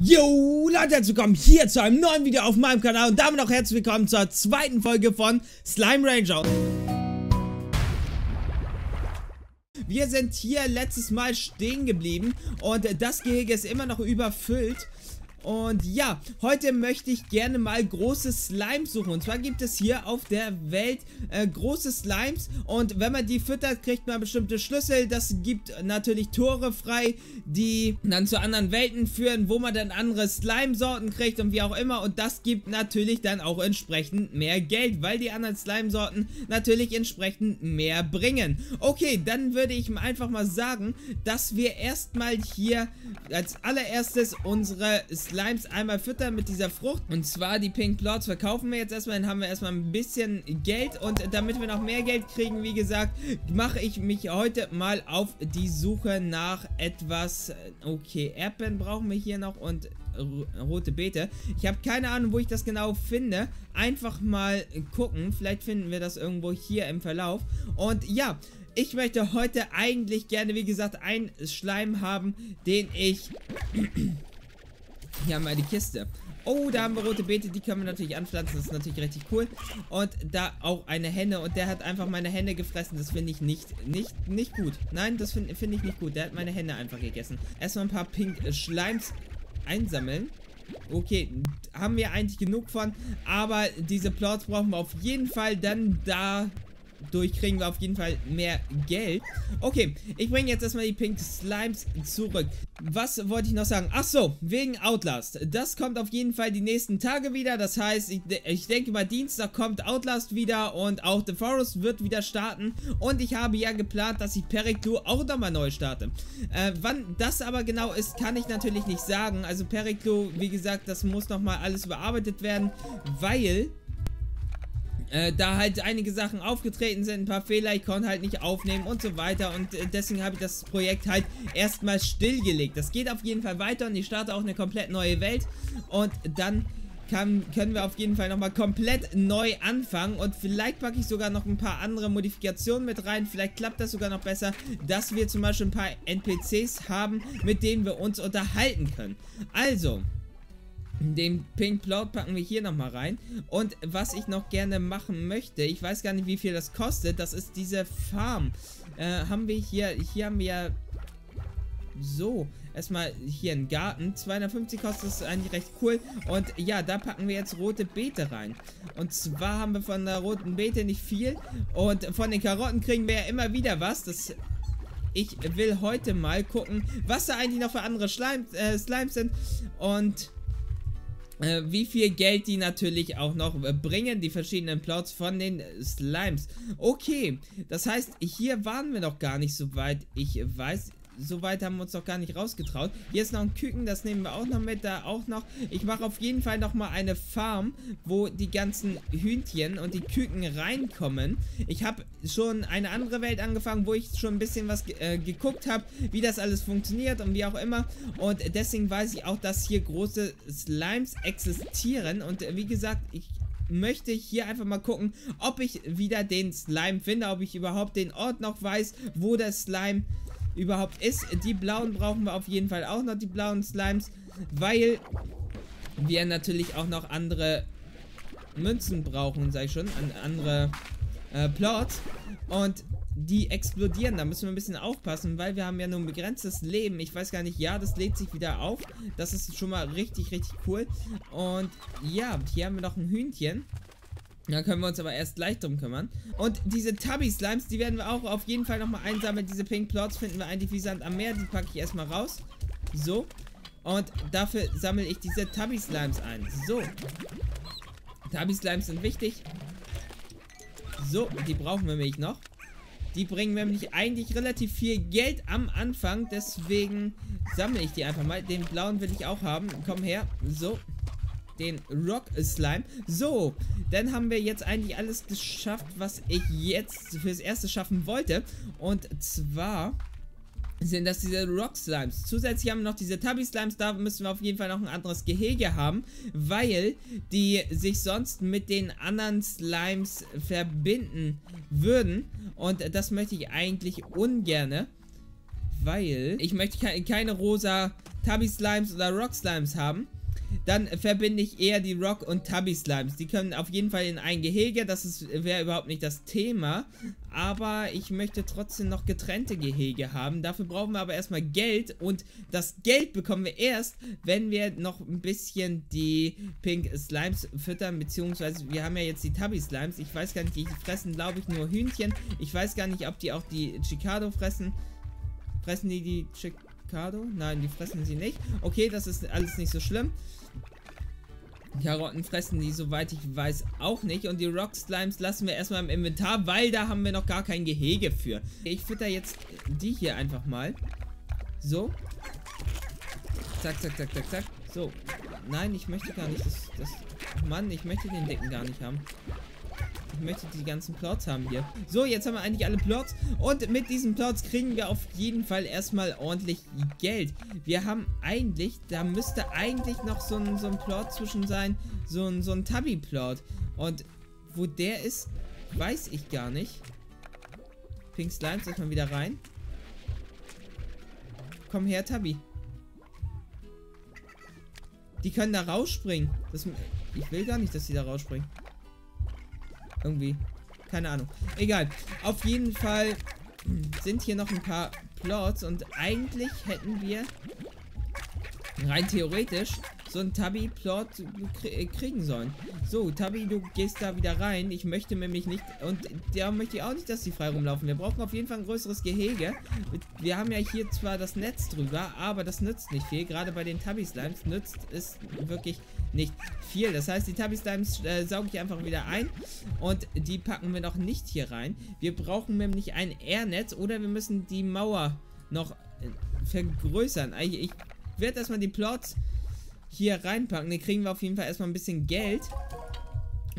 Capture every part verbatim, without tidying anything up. Yo Leute, herzlich willkommen hier zu einem neuen Video auf meinem Kanal und damit auch herzlich willkommen zur zweiten Folge von Slime Ranger. Wir sind hier letztes Mal stehen geblieben und das Gehege ist immer noch überfüllt. Und ja, heute möchte ich gerne mal große Slimes suchen. Und zwar gibt es hier auf der Welt äh, große Slimes. Und wenn man die füttert, kriegt man bestimmte Schlüssel. Das gibt natürlich Tore frei, die dann zu anderen Welten führen, wo man dann andere Slime-Sorten kriegt und wie auch immer. Und das gibt natürlich dann auch entsprechend mehr Geld, weil die anderen Slime-Sorten natürlich entsprechend mehr bringen. Okay, dann würde ich einfach mal sagen, dass wir erstmal hier als allererstes unsere Slimes Slimes einmal füttern mit dieser Frucht. Und zwar die Pink Lords verkaufen wir jetzt erstmal. Dann haben wir erstmal ein bisschen Geld. Und damit wir noch mehr Geld kriegen, wie gesagt, mache ich mich heute mal auf die Suche nach etwas. Okay, Erdbeeren brauchen wir hier noch und rote Beete. Ich habe keine Ahnung, wo ich das genau finde. Einfach mal gucken. Vielleicht finden wir das irgendwo hier im Verlauf. Und ja, ich möchte heute eigentlich gerne, wie gesagt, einen Schleim haben, den ich... Hier haben wir die Kiste. Oh, da haben wir rote Beete, die können wir natürlich anpflanzen, das ist natürlich richtig cool. Und da auch eine Henne und der hat einfach meine Henne gefressen, das finde ich nicht, nicht, nicht gut. Nein, das finde find ich nicht gut, der hat meine Henne einfach gegessen. Erstmal ein paar Pink Schleims einsammeln. Okay, haben wir eigentlich genug von, aber diese Plots brauchen wir auf jeden Fall, dann da... durchkriegen wir auf jeden Fall mehr Geld. Okay, ich bringe jetzt erstmal die Pink Slimes zurück. Was wollte ich noch sagen? Achso, wegen Outlast. Das kommt auf jeden Fall die nächsten Tage wieder. Das heißt, ich, ich denke mal Dienstag kommt Outlast wieder und auch The Forest wird wieder starten. Und ich habe ja geplant, dass ich Periklu auch nochmal neu starte. Äh, wann das aber genau ist, kann ich natürlich nicht sagen. Also Periklu, wie gesagt, das muss nochmal alles überarbeitet werden, weil... Äh, da halt einige Sachen aufgetreten sind, ein paar Fehler, ich konnte halt nicht aufnehmen und so weiter und äh, deswegen habe ich das Projekt halt erstmal stillgelegt. Das geht auf jeden Fall weiter und ich starte auch eine komplett neue Welt und dann kann, können wir auf jeden Fall nochmal komplett neu anfangen und vielleicht packe ich sogar noch ein paar andere Modifikationen mit rein, vielleicht klappt das sogar noch besser, dass wir zum Beispiel ein paar N P Cs haben, mit denen wir uns unterhalten können. Also... den Pink Plot packen wir hier nochmal rein. Und was ich noch gerne machen möchte, ich weiß gar nicht, wie viel das kostet, das ist diese Farm. Äh, haben wir hier, hier haben wir so, erstmal hier einen Garten. zweihundertfünfzig kostet das eigentlich recht cool. Und ja, da packen wir jetzt rote Beete rein. Und zwar haben wir von der roten Beete nicht viel. Und von den Karotten kriegen wir ja immer wieder was. Das... Ich will heute mal gucken, was da eigentlich noch für andere Slime, äh, Slimes sind. Und... wie viel Geld die natürlich auch noch bringen, die verschiedenen Plots von den Slimes. Okay, das heißt, hier waren wir noch gar nicht so weit, ich weiß, so weit haben wir uns noch gar nicht rausgetraut. Hier ist noch ein Küken, das nehmen wir auch noch mit, da auch noch. Ich mache auf jeden Fall nochmal eine Farm, wo die ganzen Hühnchen und die Küken reinkommen. Ich habe schon eine andere Welt angefangen, wo ich schon ein bisschen was äh, geguckt habe, wie das alles funktioniert und wie auch immer. Und deswegen weiß ich auch, dass hier große Slimes existieren. Und äh, wie gesagt, ich... möchte ich hier einfach mal gucken, ob ich wieder den Slime finde, ob ich überhaupt den Ort noch weiß, wo der Slime überhaupt ist. Die blauen brauchen wir auf jeden Fall auch noch, die blauen Slimes, weil wir natürlich auch noch andere Münzen brauchen, sag ich schon, an andere äh, Plots und die explodieren, da müssen wir ein bisschen aufpassen, weil wir haben ja nur ein begrenztes Leben. Ich weiß gar nicht, ja, das lädt sich wieder auf. Das ist schon mal richtig, richtig cool. Und ja, hier haben wir noch ein Hühnchen. Da können wir uns aber erst gleich drum kümmern. Und diese Tabby-Slimes, die werden wir auch auf jeden Fall nochmal einsammeln. Diese Pink Plots finden wir eigentlich wie Sand am Meer. Die packe ich erstmal raus. So. Und dafür sammle ich diese Tabby-Slimes ein. So. Tabby-Slimes sind wichtig. So, die brauchen wir nämlich noch. Die bringen nämlich eigentlich relativ viel Geld am Anfang. Deswegen sammle ich die einfach mal. Den blauen will ich auch haben. Komm her. So. Den Rock Slime. So. Dann haben wir jetzt eigentlich alles geschafft, was ich jetzt fürs Erste schaffen wollte. Und zwar... sind das diese Rock-Slimes. Zusätzlich haben wir noch diese Tabby-Slimes. Da müssen wir auf jeden Fall noch ein anderes Gehege haben, weil die sich sonst mit den anderen Slimes verbinden würden. Und das möchte ich eigentlich ungerne. weil ich möchte keine rosa Tabby-Slimes oder Rock-Slimes haben. Dann verbinde ich eher die Rock- und Tabby-Slimes. Die können auf jeden Fall in ein Gehege. Das wäre überhaupt nicht das Thema. Aber ich möchte trotzdem noch getrennte Gehege haben. Dafür brauchen wir aber erstmal Geld. Und das Geld bekommen wir erst, wenn wir noch ein bisschen die Pink-Slimes füttern. Beziehungsweise wir haben ja jetzt die Tabby-Slimes. Ich weiß gar nicht, die fressen glaube ich nur Hühnchen. Ich weiß gar nicht, ob die auch die Chicado fressen. Fressen die die Chicado? Nein, die fressen sie nicht. Okay, das ist alles nicht so schlimm. Karotten fressen die, soweit ich weiß, auch nicht. Und die Rock Slimes lassen wir erstmal im Inventar, weil da haben wir noch gar kein Gehege für. Ich fütter jetzt die hier einfach mal. So. Zack, zack, zack, zack, zack. So. Nein, ich möchte gar nicht das... das Mann, ich möchte den Dicken gar nicht haben. Ich möchte die ganzen Plots haben hier. So, jetzt haben wir eigentlich alle Plots. Und mit diesen Plots kriegen wir auf jeden Fall erstmal ordentlich Geld. Wir haben eigentlich, da müsste eigentlich noch so ein, so ein Plot zwischen sein. So ein, so ein Tabby-Plot. Und wo der ist, weiß ich gar nicht. Pink Slime, soll ich mal wieder rein? Komm her, Tabby. Die können da rausspringen. Das, ich will gar nicht, dass die da rausspringen. Irgendwie. Keine Ahnung. Egal. Auf jeden Fall sind hier noch ein paar Plots und eigentlich hätten wir rein theoretisch so einen Tabby-Plot kriegen sollen. So, Tabby, du gehst da wieder rein. Ich möchte nämlich nicht... Und da möchte ich auch nicht, dass die frei rumlaufen. Wir brauchen auf jeden Fall ein größeres Gehege. Wir haben ja hier zwar das Netz drüber, aber das nützt nicht viel. Gerade bei den Tabby-Slimes nützt es wirklich nicht viel. Das heißt, die Tabby-Slimes äh, sauge ich einfach wieder ein. Und die packen wir noch nicht hier rein. Wir brauchen nämlich ein Airnetz oder wir müssen die Mauer noch vergrößern. Ich, ich werde erstmal die Plots... hier reinpacken. Dann kriegen wir auf jeden Fall erstmal ein bisschen Geld.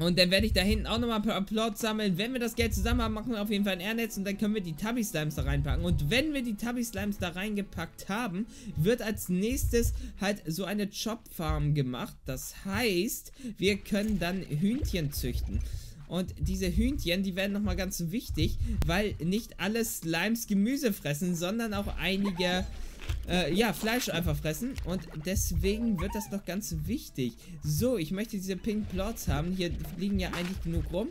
Und dann werde ich da hinten auch nochmal ein paar Plots sammeln. Wenn wir das Geld zusammen haben, machen wir auf jeden Fall ein Airnetz. Und dann können wir die Tabby-Slimes da reinpacken. Und wenn wir die Tabby-Slimes da reingepackt haben, wird als nächstes halt so eine Chop-Farm gemacht. Das heißt, wir können dann Hühnchen züchten. Und diese Hühnchen, die werden nochmal ganz wichtig, weil nicht alle Slimes Gemüse fressen, sondern auch einige... Äh, ja, Fleisch einfach fressen. Und deswegen wird das noch ganz wichtig. So, ich möchte diese Pink Plots haben. Hier liegen ja eigentlich genug rum.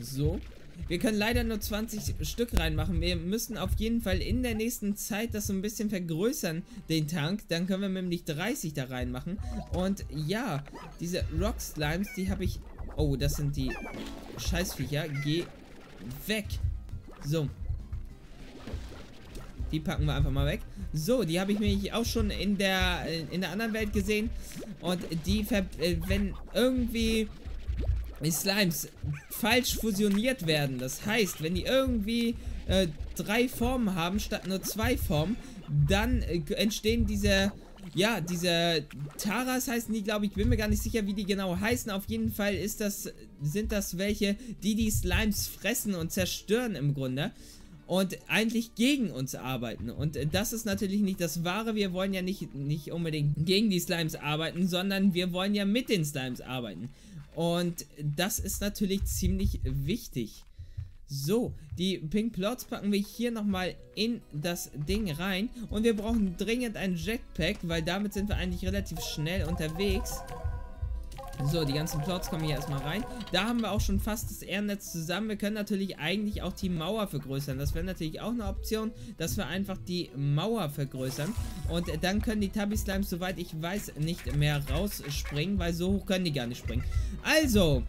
So. Wir können leider nur zwanzig Stück reinmachen. Wir müssen auf jeden Fall in der nächsten Zeit das so ein bisschen vergrößern, den Tank. Dann können wir nämlich dreißig da reinmachen. Und ja, diese Rock Slimes, die habe ich... Oh, das sind die Scheißviecher. Geh weg. So. Die packen wir einfach mal weg. So, die habe ich nämlich auch schon in der in der anderen Welt gesehen. Und die, wenn irgendwie die Slimes falsch fusioniert werden, das heißt, wenn die irgendwie äh, drei Formen haben, statt nur zwei Formen, dann äh, entstehen diese... Ja, diese Taras heißen die, glaube ich, bin mir gar nicht sicher, wie die genau heißen. Auf jeden Fall ist das, sind das welche, die die Slimes fressen und zerstören im Grunde. Und eigentlich gegen uns arbeiten. Und das ist natürlich nicht das Wahre. Wir wollen ja nicht, nicht unbedingt gegen die Slimes arbeiten, sondern wir wollen ja mit den Slimes arbeiten. Und das ist natürlich ziemlich wichtig. So, die Pink Plots packen wir hier nochmal in das Ding rein. Und wir brauchen dringend ein Jetpack, weil damit sind wir eigentlich relativ schnell unterwegs. So, die ganzen Plots kommen hier erstmal rein. Da haben wir auch schon fast das Airnetz zusammen. Wir können natürlich eigentlich auch die Mauer vergrößern. Das wäre natürlich auch eine Option, dass wir einfach die Mauer vergrößern. Und dann können die Tabby-Slimes, soweit ich weiß, nicht mehr rausspringen, weil so hoch können die gar nicht springen. Also,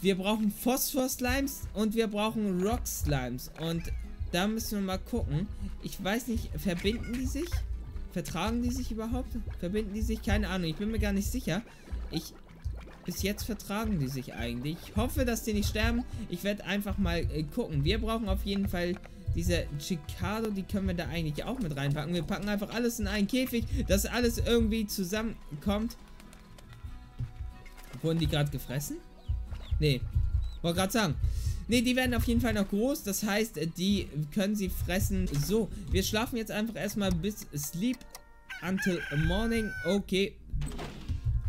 wir brauchen Phosphor-Slimes und wir brauchen Rock-Slimes. Und da müssen wir mal gucken. Ich weiß nicht, verbinden die sich? Vertragen die sich überhaupt? Verbinden die sich? Keine Ahnung, ich bin mir gar nicht sicher. Ich, bis jetzt vertragen die sich eigentlich. Ich hoffe, dass die nicht sterben. Ich werde einfach mal äh, gucken. Wir brauchen auf jeden Fall diese Chicado. Die können wir da eigentlich auch mit reinpacken. Wir packen einfach alles in einen Käfig, dass alles irgendwie zusammenkommt. Wurden die gerade gefressen? Nee. Wollte gerade sagen. Ne, die werden auf jeden Fall noch groß. Das heißt, die können sie fressen. So, wir schlafen jetzt einfach erstmal bis Sleep Until Morning. Okay.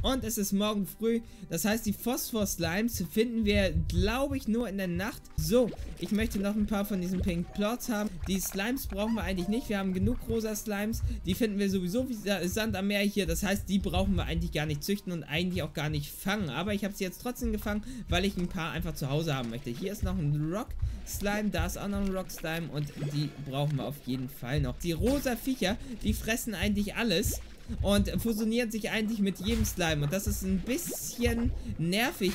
und es ist morgen früh. Das heißt, die Phosphor-Slimes finden wir, glaube ich, nur in der Nacht. So, ich möchte noch ein paar von diesen Pink Plots haben. Die Slimes brauchen wir eigentlich nicht. Wir haben genug rosa Slimes. Die finden wir sowieso wie Sand am Meer hier. Das heißt, die brauchen wir eigentlich gar nicht züchten und eigentlich auch gar nicht fangen. Aber ich habe sie jetzt trotzdem gefangen, weil ich ein paar einfach zu Hause haben möchte. Hier ist noch ein Rock-Slime. Da ist auch noch ein Rock-Slime. Und die brauchen wir auf jeden Fall noch. Die rosa Viecher, die fressen eigentlich alles und fusionieren sich eigentlich mit jedem Slime. Und das ist ein bisschen nervig,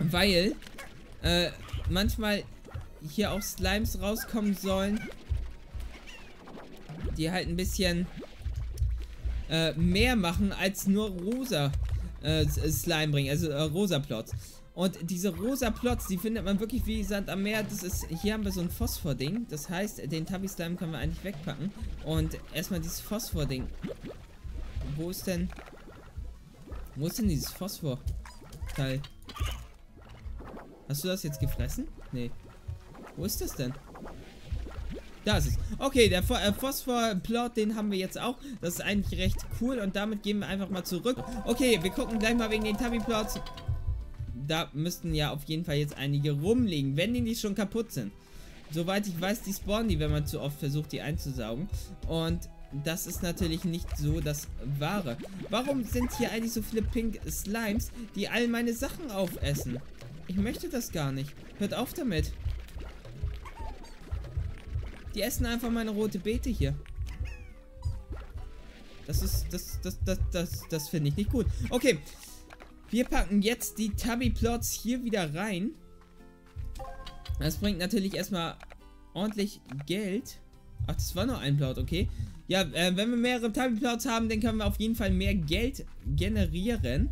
weil äh, manchmal hier auch Slimes rauskommen sollen, die halt ein bisschen äh, mehr machen als nur rosa äh, Slime bringen, also äh, rosa Plots. Und diese rosa Plots, die findet man wirklich wie Sand am Meer. Das ist, hier haben wir so ein Phosphor-Ding. Das heißt, den Tabby-Slime können wir eigentlich wegpacken. Und erstmal dieses Phosphor-Ding. Wo ist denn... Wo ist denn dieses Phosphor-Teil? Hast du das jetzt gefressen? Nee. Wo ist das denn? Da ist es. Okay, der Phosphor-Plot, den haben wir jetzt auch. Das ist eigentlich recht cool. Und damit gehen wir einfach mal zurück. Okay, wir gucken gleich mal wegen den Tabby-Plots. Da müssten ja auf jeden Fall jetzt einige rumliegen, wenn die nicht schon kaputt sind. Soweit ich weiß, die spawnen die, wenn man zu oft versucht, die einzusaugen. Und das ist natürlich nicht so das Wahre. Warum sind hier eigentlich so viele Pink Slimes, die all meine Sachen aufessen? Ich möchte das gar nicht. Hört auf damit. Die essen einfach meine rote Beete hier. Das ist, das, das, das, das, das finde ich nicht gut. Okay. Wir packen jetzt die Tabby-Plots hier wieder rein. Das bringt natürlich erstmal ordentlich Geld. Ach, das war nur ein Plot, okay. Ja, äh, wenn wir mehrere Tabby-Plots haben, dann können wir auf jeden Fall mehr Geld generieren.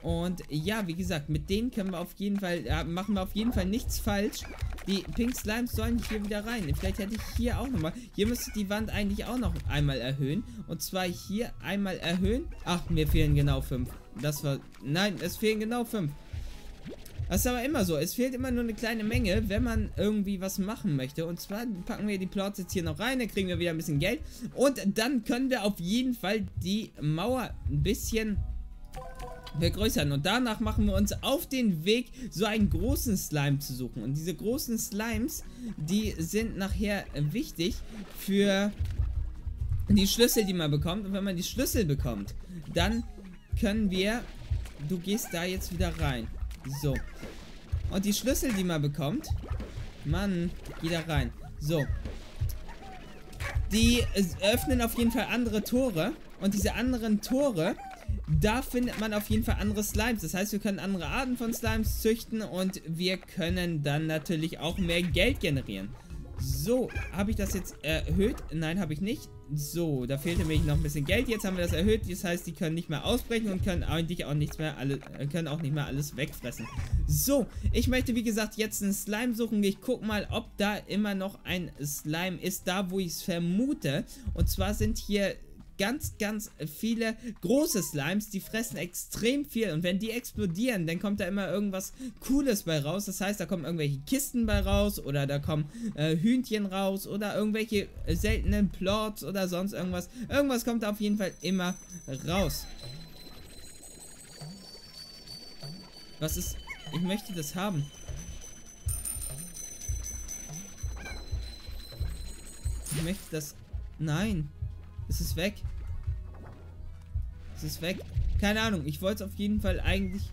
Und ja, wie gesagt, mit denen können wir auf jeden Fall, äh, machen wir auf jeden Fall nichts falsch. Die Pink Slimes sollen hier wieder rein. Vielleicht hätte ich hier auch nochmal. Hier müsste die Wand eigentlich auch noch einmal erhöhen. Und zwar hier einmal erhöhen. Ach, mir fehlen genau fünf. Das war... Nein, es fehlen genau fünf. Das ist aber immer so. Es fehlt immer nur eine kleine Menge, wenn man irgendwie was machen möchte. Und zwar packen wir die Plots jetzt hier noch rein. Dann kriegen wir wieder ein bisschen Geld. Und dann können wir auf jeden Fall die Mauer ein bisschen... vergrößern. Und danach machen wir uns auf den Weg, so einen großen Slime zu suchen. Und diese großen Slimes, die sind nachher wichtig für die Schlüssel, die man bekommt. Und wenn man die Schlüssel bekommt, dann können wir... Du gehst da jetzt wieder rein. So. Und die Schlüssel, die man bekommt... Mann, geh da rein. So. Die öffnen auf jeden Fall andere Tore. Und diese anderen Tore... Da findet man auf jeden Fall andere Slimes. Das heißt, wir können andere Arten von Slimes züchten und wir können dann natürlich auch mehr Geld generieren. So, habe ich das jetzt erhöht? Nein, habe ich nicht. So, da fehlte mir noch ein bisschen Geld. Jetzt haben wir das erhöht. Das heißt, die können nicht mehr ausbrechen und können eigentlich auch nichts mehr alle, können auch nicht mehr alles wegfressen. So, ich möchte wie gesagt jetzt einen Slime suchen. Ich gucke mal, ob da immer noch ein Slime ist, da wo ich es vermute. Und zwar sind hier... ganz, ganz viele große Slimes, die fressen extrem viel und wenn die explodieren, dann kommt da immer irgendwas Cooles bei raus. Das heißt, da kommen irgendwelche Kisten bei raus oder da kommen äh, Hühnchen raus oder irgendwelche äh, seltenen Plots oder sonst irgendwas. Irgendwas kommt da auf jeden Fall immer raus. Was ist... Ich möchte das haben. Ich möchte das... Nein. Es ist weg. Es ist weg. Keine Ahnung. Ich wollte es auf jeden Fall eigentlich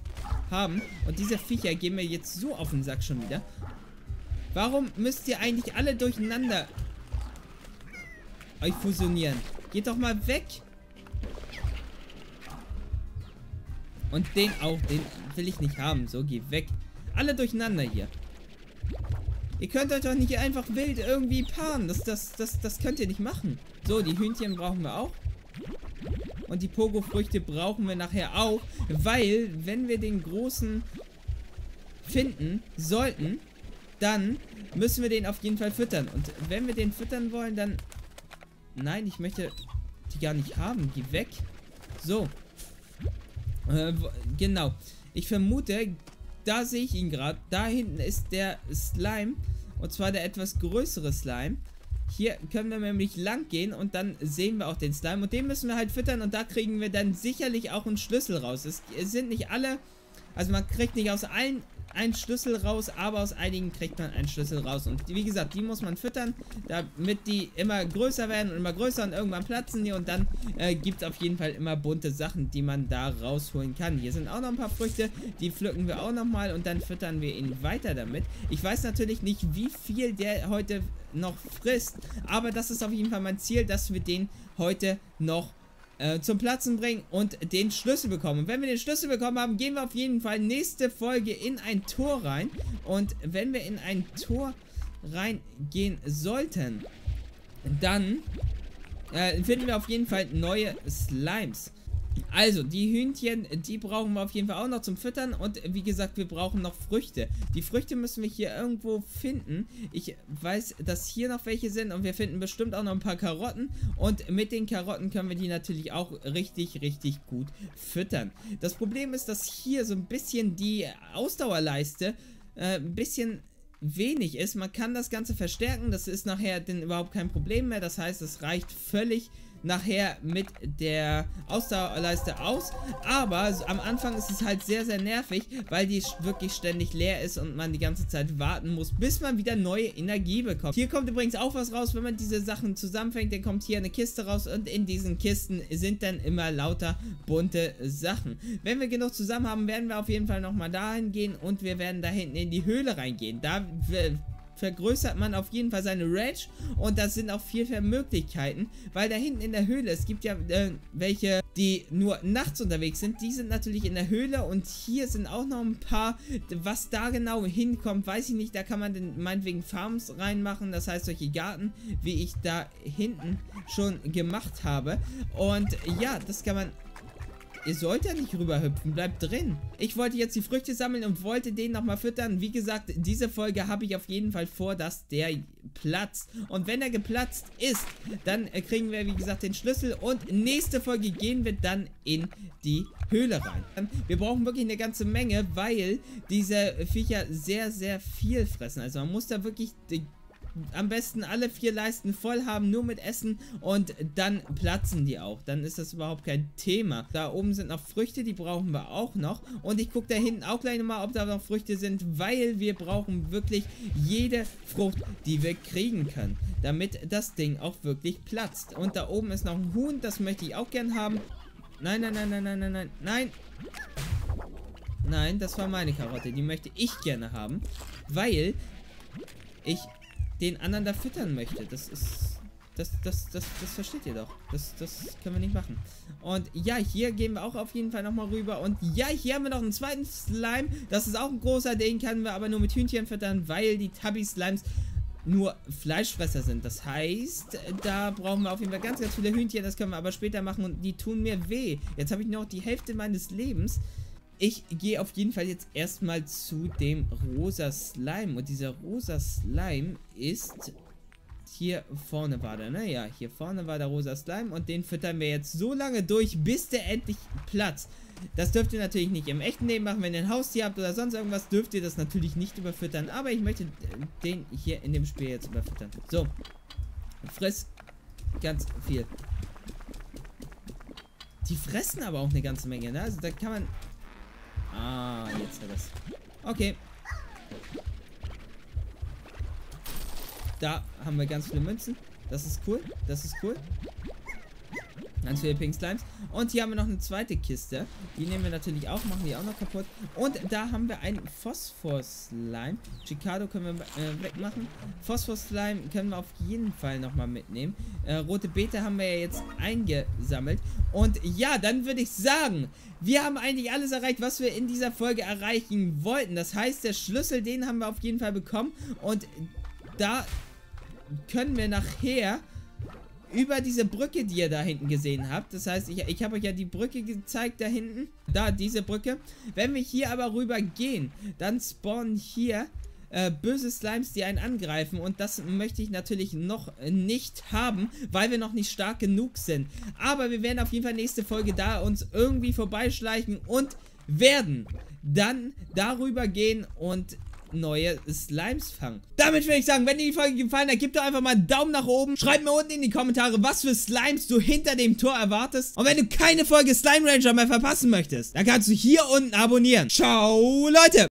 haben. Und diese Viecher gehen mir jetzt so auf den Sack schon wieder. Warum müsst ihr eigentlich alle durcheinander euch fusionieren? Geht doch mal weg. Und den auch. Den will ich nicht haben. So, geh weg. Alle durcheinander hier. Ihr könnt euch doch nicht einfach wild irgendwie paaren. Das, das, das, das könnt ihr nicht machen. So, die Hühnchen brauchen wir auch. Und die Pogo-Früchte brauchen wir nachher auch. Weil, wenn wir den großen finden sollten, dann müssen wir den auf jeden Fall füttern. Und wenn wir den füttern wollen, dann... Nein, ich möchte die gar nicht haben. Geh weg. So. Äh, genau. Ich vermute... Da sehe ich ihn gerade. Da hinten ist der Slime. Und zwar der etwas größere Slime. Hier können wir nämlich lang gehen und dann sehen wir auch den Slime. Und den müssen wir halt füttern und da kriegen wir dann sicherlich auch einen Schlüssel raus. Es sind nicht alle, also man kriegt nicht aus allen einen Schlüssel raus, aber aus einigen kriegt man einen Schlüssel raus. Und wie gesagt, die muss man füttern, damit die immer größer werden und immer größer und irgendwann platzen die. Und dann äh, gibt es auf jeden Fall immer bunte Sachen, die man da rausholen kann. Hier sind auch noch ein paar Früchte, die pflücken wir auch nochmal und dann füttern wir ihn weiter damit. Ich weiß natürlich nicht, wie viel der heute noch frisst, aber das ist auf jeden Fall mein Ziel, dass wir den heute noch zum Platzen bringen und den Schlüssel bekommen. Und wenn wir den Schlüssel bekommen haben, gehen wir auf jeden Fall nächste Folge in ein Tor rein. Und wenn wir in ein Tor reingehen sollten, dann äh, finden wir auf jeden Fall neue Slimes. Also, die Hühnchen, die brauchen wir auf jeden Fall auch noch zum Füttern. Und wie gesagt, wir brauchen noch Früchte. Die Früchte müssen wir hier irgendwo finden. Ich weiß, dass hier noch welche sind. Und wir finden bestimmt auch noch ein paar Karotten. Und mit den Karotten können wir die natürlich auch richtig, richtig gut füttern. Das Problem ist, dass hier so ein bisschen die Ausdauerleiste äh, ein bisschen wenig ist. Man kann das Ganze verstärken. Das ist nachher dann überhaupt kein Problem mehr. Das heißt, es reicht völlig nachher mit der Ausdauerleiste aus, aber am Anfang ist es halt sehr, sehr nervig, weil die wirklich ständig leer ist und man die ganze Zeit warten muss, bis man wieder neue Energie bekommt. Hier kommt übrigens auch was raus, wenn man diese Sachen zusammenfängt, dann kommt hier eine Kiste raus und in diesen Kisten sind dann immer lauter bunte Sachen. Wenn wir genug zusammen haben, werden wir auf jeden Fall nochmal dahin gehen und wir werden da hinten in die Höhle reingehen. Da vergrößert man auf jeden Fall seine Ranch und das sind auch viel mehr Möglichkeiten, weil da hinten in der Höhle, es gibt ja äh, welche, die nur nachts unterwegs sind, die sind natürlich in der Höhle und hier sind auch noch ein paar, was da genau hinkommt, weiß ich nicht, da kann man dann meinetwegen Farms reinmachen, das heißt solche Garten, wie ich da hinten schon gemacht habe und ja, das kann man. Ihr sollt ja nicht rüberhüpfen, bleibt drin. Ich wollte jetzt die Früchte sammeln und wollte den nochmal füttern. Wie gesagt, diese Folge habe ich auf jeden Fall vor, dass der platzt. Und wenn er geplatzt ist, dann kriegen wir, wie gesagt, den Schlüssel. Und nächste Folge gehen wir dann in die Höhle rein. Wir brauchen wirklich eine ganze Menge, weil diese Viecher sehr, sehr viel fressen. Also man muss da wirklich am besten alle vier Leisten voll haben, nur mit Essen und dann platzen die auch. Dann ist das überhaupt kein Thema. Da oben sind noch Früchte, die brauchen wir auch noch. Und ich gucke da hinten auch gleich nochmal, ob da noch Früchte sind, weil wir brauchen wirklich jede Frucht, die wir kriegen können, damit das Ding auch wirklich platzt. Und da oben ist noch ein Huhn, das möchte ich auch gern haben. Nein, nein, nein, nein, nein, nein, nein, nein. Nein, das war meine Karotte, die möchte ich gerne haben, weil ich den anderen da füttern möchte. Das ist... Das, das, das, das versteht ihr doch. Das, das können wir nicht machen. Und ja, hier gehen wir auch auf jeden Fall nochmal rüber. Und ja, hier haben wir noch einen zweiten Slime. Das ist auch ein großer, den können wir aber nur mit Hühnchen füttern, weil die Tubby-Slimes nur Fleischfresser sind. Das heißt, da brauchen wir auf jeden Fall ganz, ganz viele Hühnchen. Das können wir aber später machen und die tun mir weh. Jetzt habe ich noch die Hälfte meines Lebens. Ich gehe auf jeden Fall jetzt erstmal zu dem rosa Slime. Und dieser rosa Slime ist... Hier vorne war der, ne? Ja, hier vorne war der rosa Slime. Und den füttern wir jetzt so lange durch, bis der endlich platzt. Das dürft ihr natürlich nicht im echten Leben machen. Wenn ihr ein Haustier habt oder sonst irgendwas, dürft ihr das natürlich nicht überfüttern. Aber ich möchte den hier in dem Spiel jetzt überfüttern. So. Friss ganz viel. Die fressen aber auch eine ganze Menge, ne? Also da kann man... Ah, jetzt war das. Okay. Da haben wir ganz viele Münzen. Das ist cool. Das ist cool. Ganz viele Pink Slimes. Und hier haben wir noch eine zweite Kiste. Die nehmen wir natürlich auch. Machen die auch noch kaputt. Und da haben wir einen Phosphor-Slime. Chicago können wir äh, wegmachen. Phosphor-Slime können wir auf jeden Fall nochmal mitnehmen. Äh, rote Beete haben wir ja jetzt eingesammelt. Und ja, dann würde ich sagen... Wir haben eigentlich alles erreicht, was wir in dieser Folge erreichen wollten. Das heißt, der Schlüssel, den haben wir auf jeden Fall bekommen. Und da können wir nachher über diese Brücke, die ihr da hinten gesehen habt. Das heißt, ich, ich habe euch ja die Brücke gezeigt da hinten. Da, diese Brücke. Wenn wir hier aber rüber gehen, dann spawnen hier... Äh, böse Slimes, die einen angreifen und das möchte ich natürlich noch nicht haben, weil wir noch nicht stark genug sind. Aber wir werden auf jeden Fall nächste Folge da uns irgendwie vorbeischleichen und werden dann darüber gehen und neue Slimes fangen. Damit würde ich sagen, wenn dir die Folge gefallen hat, gib doch einfach mal einen Daumen nach oben. Schreib mir unten in die Kommentare, was für Slimes du hinter dem Tor erwartest. Und wenn du keine Folge Slime Ranger mehr verpassen möchtest, dann kannst du hier unten abonnieren. Ciao, Leute!